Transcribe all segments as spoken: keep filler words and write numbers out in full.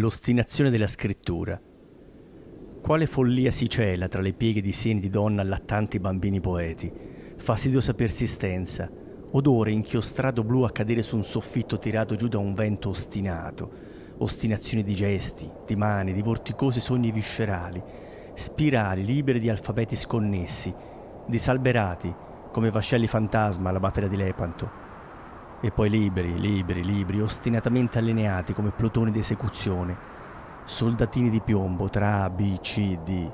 l'ostinazione della scrittura. Quale follia si cela tra le pieghe di seni di donna allattanti bambini poeti, fastidiosa persistenza, odore inchiostrato blu a cadere su un soffitto tirato giù da un vento ostinato, ostinazione di gesti, di mani, di vorticosi sogni viscerali, spirali libere di alfabeti sconnessi, disalberati come vascelli fantasma alla battaglia di Lepanto. E poi liberi, liberi, liberi, ostinatamente allineati come plotoni di esecuzione, soldatini di piombo tra A, B, C, D.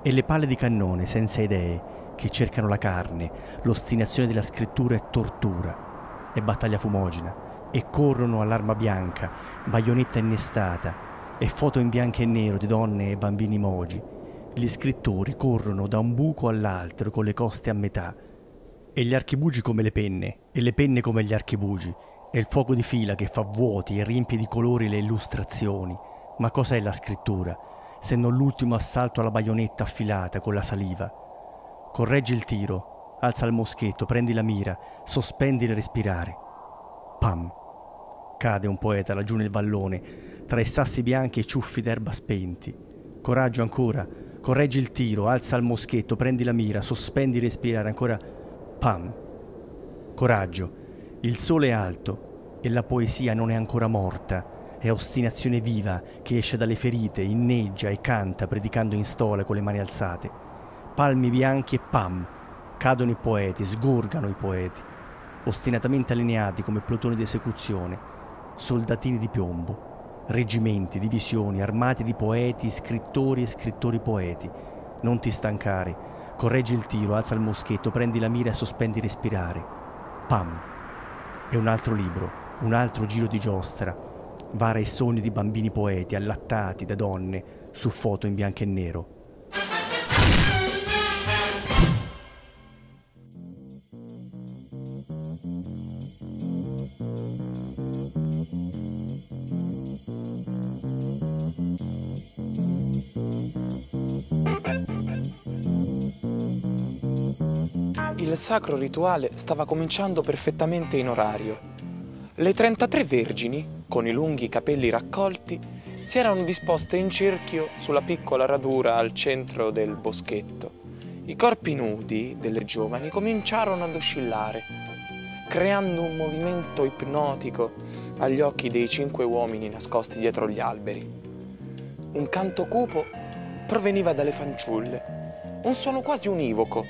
E le palle di cannone senza idee che cercano la carne, l'ostinazione della scrittura è tortura, è battaglia fumogena, e corrono all'arma bianca, baionetta innestata, e foto in bianco e nero di donne e bambini mogi. Gli scrittori corrono da un buco all'altro con le coste a metà, e gli archibugi come le penne, e le penne come gli archibugi, e il fuoco di fila che fa vuoti e riempie di colori le illustrazioni. Ma cos'è la scrittura, se non l'ultimo assalto alla baionetta affilata con la saliva? Correggi il tiro, alza il moschetto, prendi la mira, sospendi il respirare. Pam! Cade un poeta laggiù nel vallone, tra i sassi bianchi e ciuffi d'erba spenti. Coraggio ancora, correggi il tiro, alza il moschetto, prendi la mira, sospendi il respirare, ancora. Pam! Coraggio, il sole è alto e la poesia non è ancora morta, è ostinazione viva che esce dalle ferite, inneggia e canta predicando in stola con le mani alzate. Palmi bianchi e pam! Cadono i poeti, sgorgano i poeti, ostinatamente allineati come plotoni di esecuzione, soldatini di piombo, reggimenti, divisioni, armati di poeti, scrittori e scrittori poeti. Non ti stancare. Correggi il tiro, alza il moschetto, prendi la mira e sospendi respirare. Pam! E un altro libro, un altro giro di giostra, vara i sogni di bambini poeti allattati da donne su foto in bianco e nero. Il sacro rituale stava cominciando perfettamente in orario. Le trentatré vergini, con i lunghi capelli raccolti, si erano disposte in cerchio sulla piccola radura al centro del boschetto. I corpi nudi delle giovani cominciarono ad oscillare, creando un movimento ipnotico agli occhi dei cinque uomini nascosti dietro gli alberi. Un canto cupo proveniva dalle fanciulle, un suono quasi univoco.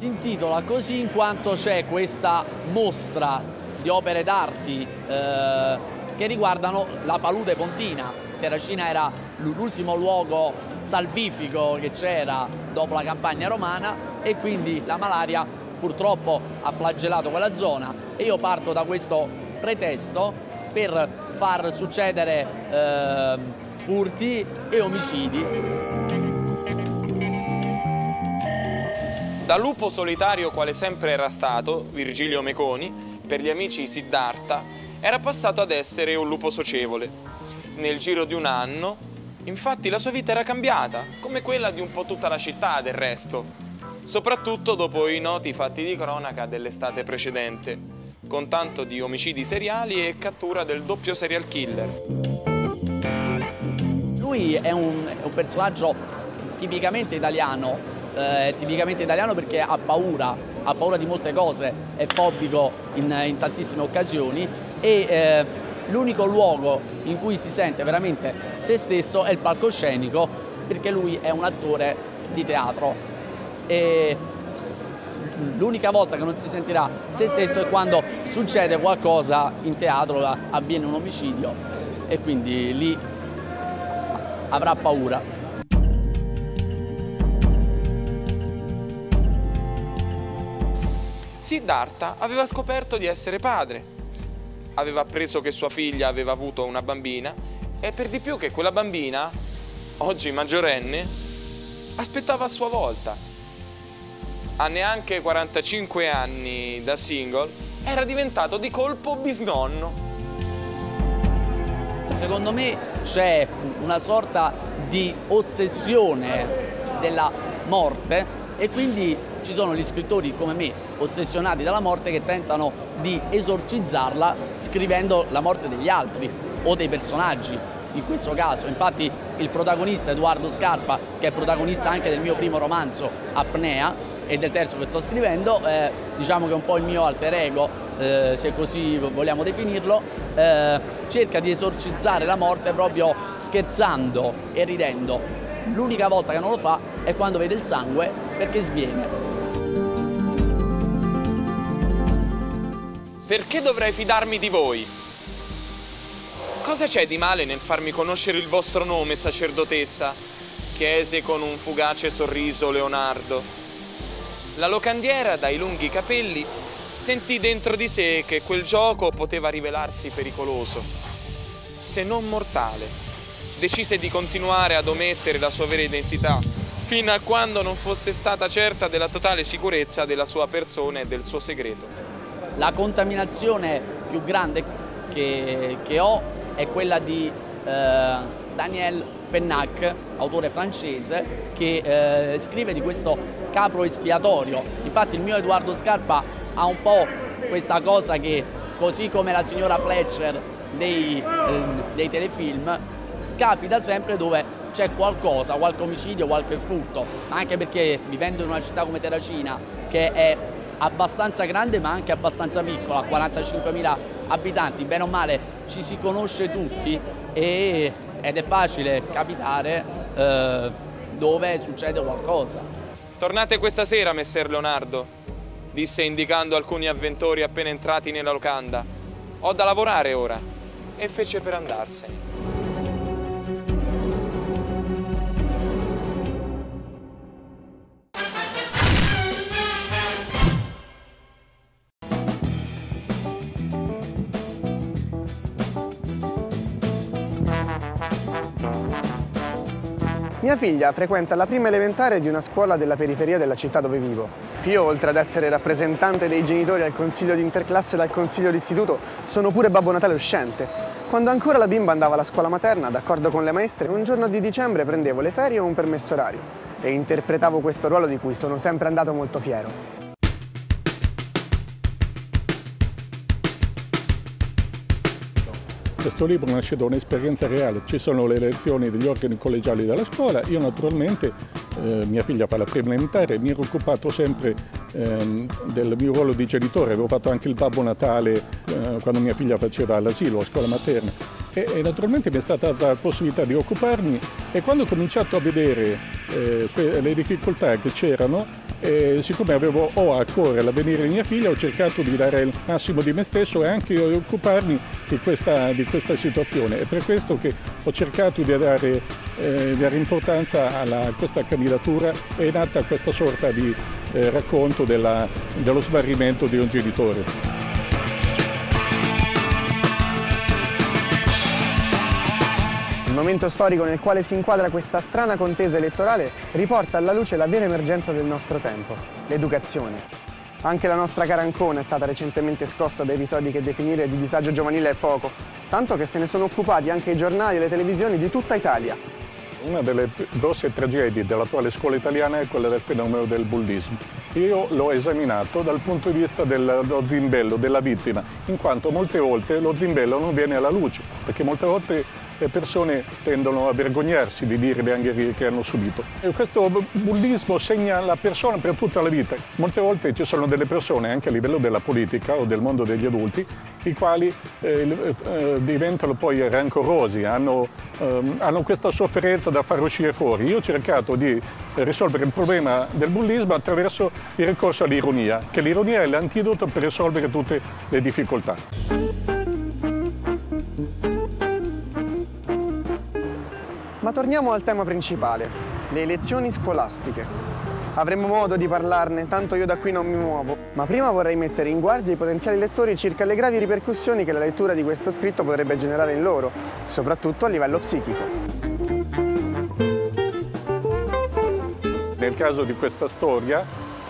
Si intitola così in quanto c'è questa mostra di opere d'arti eh, che riguardano la palude pontina. Terracina era l'ultimo luogo salvifico che c'era dopo la campagna romana e quindi la malaria purtroppo ha flagellato quella zona, e io parto da questo pretesto per far succedere eh, furti e omicidi. Da lupo solitario quale sempre era stato, Virgilio Meconi, per gli amici Siddhartha, era passato ad essere un lupo socievole. Nel giro di un anno, infatti, la sua vita era cambiata, come quella di un po' tutta la città del resto, soprattutto dopo i noti fatti di cronaca dell'estate precedente, con tanto di omicidi seriali e cattura del doppio serial killer. Lui è un, è un personaggio tipicamente italiano, è tipicamente italiano perché ha paura, ha paura di molte cose, è fobico in, in tantissime occasioni, e eh, l'unico luogo in cui si sente veramente se stesso è il palcoscenico, perché lui è un attore di teatro e l'unica volta che non si sentirà se stesso è quando succede qualcosa in teatro, avviene un omicidio, e quindi lì avrà paura. Siddhartha aveva scoperto di essere padre, aveva appreso che sua figlia aveva avuto una bambina, e per di più che quella bambina, oggi maggiorenne, aspettava a sua volta. A neanche quarantacinque anni da single era diventato di colpo bisnonno. Secondo me c'è una sorta di ossessione della morte, e quindi ci sono gli scrittori come me, ossessionati dalla morte, che tentano di esorcizzarla scrivendo la morte degli altri o dei personaggi. in questo caso. Infatti il protagonista Edoardo Scarpa, che è protagonista anche del mio primo romanzo Apnea e del terzo che sto scrivendo, eh, diciamo che è un po' il mio alter ego, eh, se così vogliamo definirlo, eh, cerca di esorcizzare la morte proprio scherzando e ridendo. L'unica volta che non lo fa è quando vede il sangue, perché sviene. Perché dovrei fidarmi di voi? Cosa c'è di male nel farmi conoscere il vostro nome, sacerdotessa? Chiese con un fugace sorriso Leonardo. La locandiera, dai lunghi capelli, sentì dentro di sé che quel gioco poteva rivelarsi pericoloso, se non mortale. Decise di continuare ad omettere la sua vera identità, fino a quando non fosse stata certa della totale sicurezza della sua persona e del suo segreto. La contaminazione più grande che, che ho è quella di eh, Daniel Pennac, autore francese, che eh, scrive di questo capro espiatorio. Infatti il mio Edoardo Scarpa ha un po' questa cosa che, così come la signora Fletcher dei, eh, dei telefilm, capita sempre dove c'è qualcosa, qualche omicidio, qualche furto, anche perché vivendo in una città come Terracina, che è abbastanza grande ma anche abbastanza piccola, quarantacinquemila abitanti, bene o male ci si conosce tutti e ed è facile capitare eh, dove succede qualcosa. Tornate questa sera, messer Leonardo, disse indicando alcuni avventori appena entrati nella locanda. Ho da lavorare ora, e fece per andarsene. Mia figlia frequenta la prima elementare di una scuola della periferia della città dove vivo. Io, oltre ad essere rappresentante dei genitori al consiglio di interclasse e al consiglio d'istituto, sono pure Babbo Natale uscente. Quando ancora la bimba andava alla scuola materna, d'accordo con le maestre, un giorno di dicembre prendevo le ferie o un permesso orario e interpretavo questo ruolo di cui sono sempre andato molto fiero. Questo libro nasce da un'esperienza reale, ci sono le elezioni degli organi collegiali della scuola, io naturalmente, eh, mia figlia fa la prima elementare, mi ero occupato sempre eh, del mio ruolo di genitore, avevo fatto anche il Babbo Natale eh, quando mia figlia faceva all'asilo, a scuola materna e, e naturalmente mi è stata data la possibilità di occuparmi e quando ho cominciato a vedere eh, le difficoltà che c'erano, e siccome avevo o a cuore l'avvenire di mia figlia, ho cercato di dare il massimo di me stesso e anche io di occuparmi di questa, di questa situazione. È per questo che ho cercato di dare, eh, dare importanza a questa candidatura e è nata questa sorta di eh, racconto della, dello smarrimento di un genitore. Il momento storico nel quale si inquadra questa strana contesa elettorale riporta alla luce la vera emergenza del nostro tempo, l'educazione. Anche la nostra Carancone è stata recentemente scossa da episodi che definire di disagio giovanile è poco, tanto che se ne sono occupati anche i giornali e le televisioni di tutta Italia. Una delle grosse tragedie dell'attuale scuola italiana è quella del fenomeno del bullismo. Io l'ho esaminato dal punto di vista dello zimbello, della vittima, in quanto molte volte lo zimbello non viene alla luce, perché molte volte le persone tendono a vergognarsi di dire le angherie che hanno subito. E questo bullismo segna la persona per tutta la vita. Molte volte ci sono delle persone, anche a livello della politica o del mondo degli adulti, i quali eh, eh, diventano poi rancorosi, hanno, eh, hanno questa sofferenza da far uscire fuori. Io ho cercato di risolvere il problema del bullismo attraverso il ricorso all'ironia, che l'ironia è l'antidoto per risolvere tutte le difficoltà. Ma torniamo al tema principale, le elezioni scolastiche. Avremo modo di parlarne, tanto io da qui non mi muovo, ma prima vorrei mettere in guardia i potenziali lettori circa le gravi ripercussioni che la lettura di questo scritto potrebbe generare in loro, soprattutto a livello psichico. Nel caso di questa storia,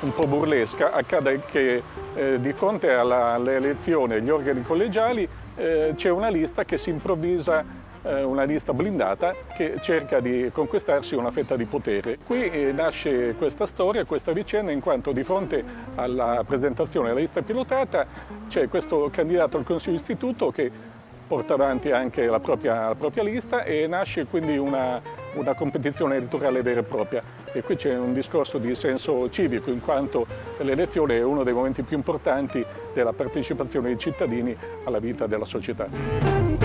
un po' burlesca, accade che eh, di fronte all'elezione agli organi collegiali eh, c'è una lista che si improvvisa una lista blindata che cerca di conquistarsi una fetta di potere. Qui nasce questa storia, questa vicenda, in quanto di fronte alla presentazione della lista pilotata c'è questo candidato al Consiglio Istituto che porta avanti anche la propria, la propria lista e nasce quindi una, una competizione elettorale vera e propria. E qui c'è un discorso di senso civico, in quanto l'elezione è uno dei momenti più importanti della partecipazione dei cittadini alla vita della società.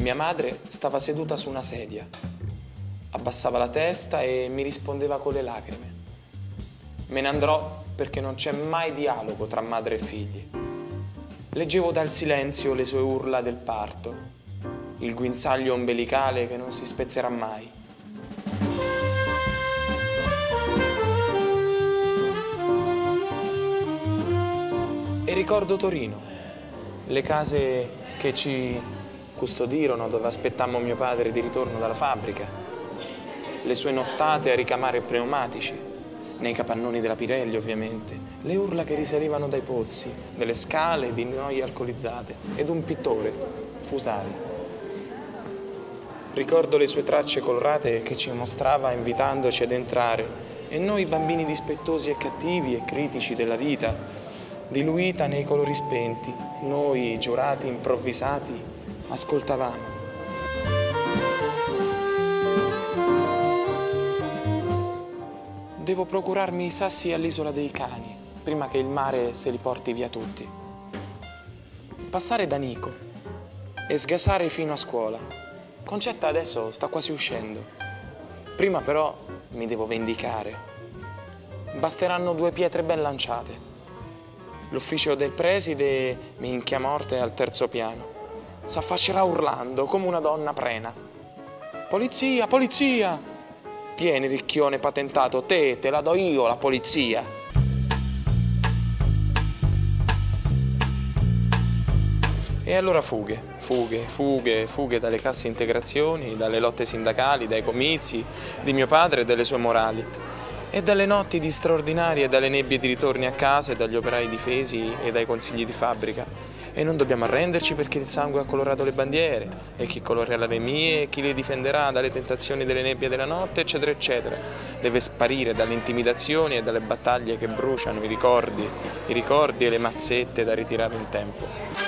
Mia madre stava seduta su una sedia, abbassava la testa e mi rispondeva con le lacrime. Me ne andrò perché non c'è mai dialogo tra madre e figli. Leggevo dal silenzio le sue urla del parto, il guinzaglio ombelicale che non si spezzerà mai. E ricordo Torino, le case che ci custodirono dove aspettammo mio padre di ritorno dalla fabbrica, le sue nottate a ricamare pneumatici, nei capannoni della Pirelli ovviamente, le urla che risalivano dai pozzi, delle scale di noie alcolizzate ed un pittore, Fusari. Ricordo le sue tracce colorate che ci mostrava invitandoci ad entrare e noi bambini dispettosi e cattivi e critici della vita, diluita nei colori spenti, noi giurati improvvisati ascoltavamo. Devo procurarmi i sassi all'isola dei cani, prima che il mare se li porti via tutti. Passare da Nico e sgasare fino a scuola. Concetta adesso sta quasi uscendo. Prima però mi devo vendicare. Basteranno due pietre ben lanciate. L'ufficio del preside mi inchia morte al terzo piano. S'affaccerà urlando, come una donna prena. Polizia, polizia! Tieni, ricchione patentato, te, te la do io, la polizia! E allora fughe, fughe, fughe, fughe dalle casse integrazioni, dalle lotte sindacali, dai comizi di mio padre e delle sue morali. E dalle notti di straordinarie e dalle nebbie di ritorni a casa e dagli operai difesi e dai consigli di fabbrica. E non dobbiamo arrenderci perché il sangue ha colorato le bandiere e chi colorerà le mie e chi le difenderà dalle tentazioni delle nebbie della notte, eccetera, eccetera. Deve sparire dalle intimidazioni e dalle battaglie che bruciano i ricordi, i ricordi e le mazzette da ritirare in tempo.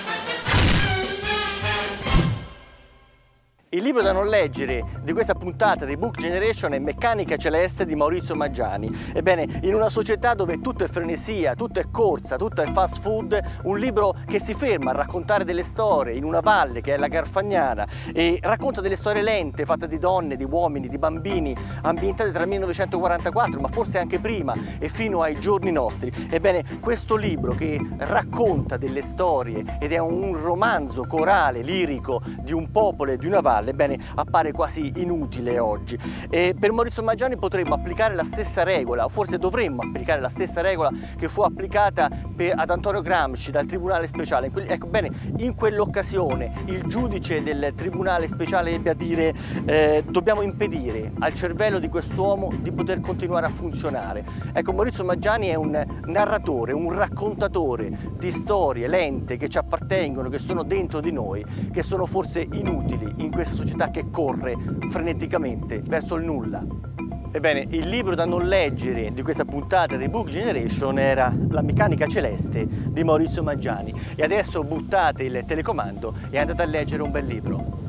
Il libro da non leggere di questa puntata di Book Generation è Meccanica Celeste di Maurizio Maggiani. Ebbene, in una società dove tutto è frenesia, tutto è corsa, tutto è fast food, un libro che si ferma a raccontare delle storie in una valle che è la Garfagnana e racconta delle storie lente fatte di donne, di uomini, di bambini, ambientate tra millenovecentoquarantaquattro, ma forse anche prima e fino ai giorni nostri. Ebbene, questo libro che racconta delle storie ed è un romanzo corale, lirico, di un popolo e di una valle, ebbene, appare quasi inutile oggi. E per Maurizio Maggiani potremmo applicare la stessa regola, o forse dovremmo applicare la stessa regola che fu applicata per, ad Antonio Gramsci dal Tribunale Speciale. Ecco, bene, in quell'occasione il giudice del Tribunale Speciale ebbe a dire eh, dobbiamo impedire al cervello di quest'uomo di poter continuare a funzionare. Ecco, Maurizio Maggiani è un narratore, un raccontatore di storie lente che ci appartengono, che sono dentro di noi, che sono forse inutili in questa società che corre freneticamente verso il nulla. Ebbene, il libro da non leggere di questa puntata di Book Generation era La Meccanica Celeste di Maurizio Maggiani. E adesso buttate il telecomando e andate a leggere un bel libro.